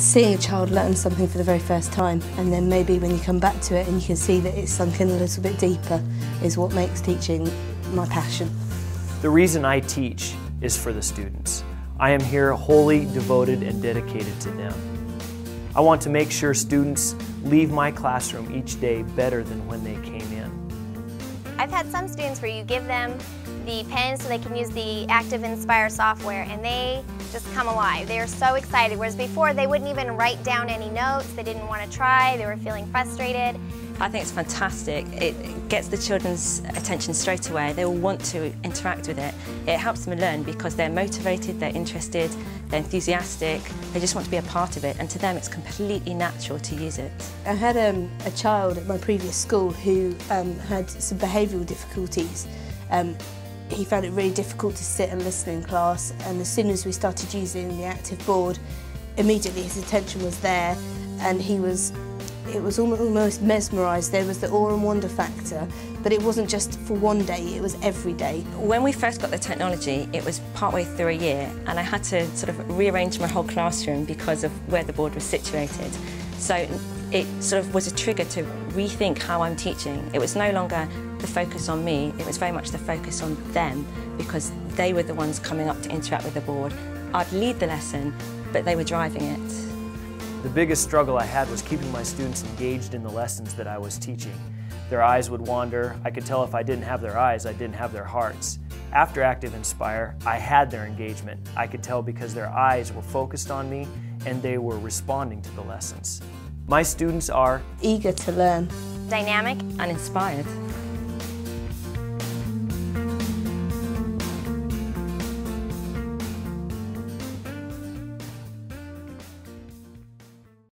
seeing a child learn something for the very first time, and then maybe when you come back to it and you can see that it's sunk in a little bit deeper, is what makes teaching my passion. The reason I teach is for the students. I am here wholly devoted and dedicated to them. I want to make sure students leave my classroom each day better than when they came in. I've had some students where you give them the pen so they can use the ActivInspire software, and they just come alive. They are so excited, whereas before they wouldn't even write down any notes. They didn't want to try. They were feeling frustrated. I think it's fantastic. It gets the children's attention straight away. They will want to interact with it. It helps them learn because they're motivated, they're interested, they're enthusiastic, they just want to be a part of it, and to them it's completely natural to use it. I had a child at my previous school who had some behavioural difficulties. He found it really difficult to sit and listen in class, and as soon as we started using the active board, immediately his attention was there, and he was it was almost mesmerised. There was the awe and wonder factor, but it wasn't just for one day, it was every day. When we first got the technology, it was partway through a year, and I had to sort of rearrange my whole classroom because of where the board was situated. So it sort of was a trigger to rethink how I'm teaching. It was no longer the focus on me, it was very much the focus on them, because they were the ones coming up to interact with the board. I'd lead the lesson, but they were driving it. The biggest struggle I had was keeping my students engaged in the lessons that I was teaching. Their eyes would wander. I could tell if I didn't have their eyes, I didn't have their hearts. After ActivInspire, I had their engagement. I could tell because their eyes were focused on me and they were responding to the lessons. My students are eager to learn, dynamic, and inspired.